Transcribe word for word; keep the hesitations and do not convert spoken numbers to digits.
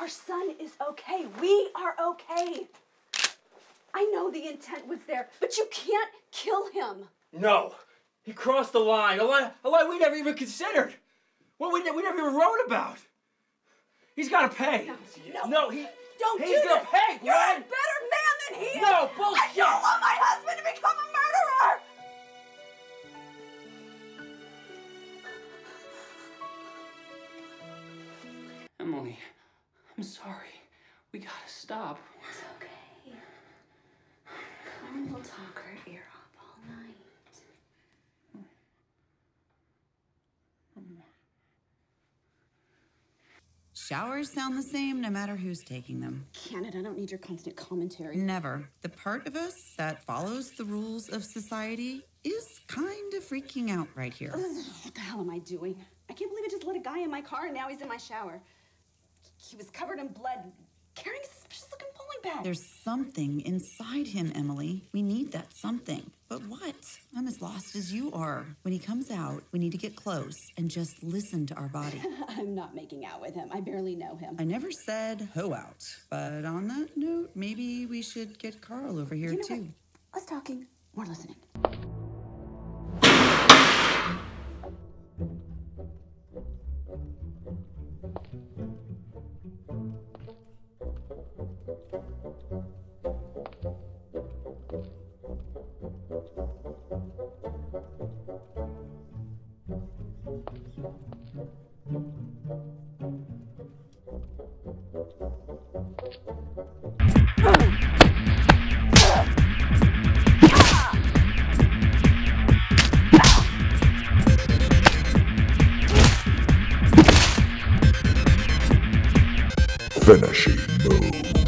Our son is okay. We are okay. I know the intent was there, but you can't kill him. No. He crossed the line, a line, a line we never even considered. What we, we never even wrote about. He's got to pay. No, no, no he... Don't he's do gonna this. Pay, You're Ryan. A better man than he is. No, bullshit. I don't want my husband to become a murderer. Emily, I'm sorry. We gotta stop. It's okay. Carl will talk her ear off all night. Mm. Showers sound the same no matter who's taking them. Janet, I don't need your constant commentary. Never. The part of us that follows the rules of society is kind of freaking out right here. Ugh, what the hell am I doing? I can't believe I just let a guy in my car and now he's in my shower. He was covered in blood, carrying a suspicious-looking bowling bag. There's something inside him, Emily. We need that something. But what? I'm as lost as you are. When he comes out, we need to get close and just listen to our body. I'm not making out with him. I barely know him. I never said hoe out. But on that note, maybe we should get Carl over here, you know too. What? Us talking, we're listening. Finishing move.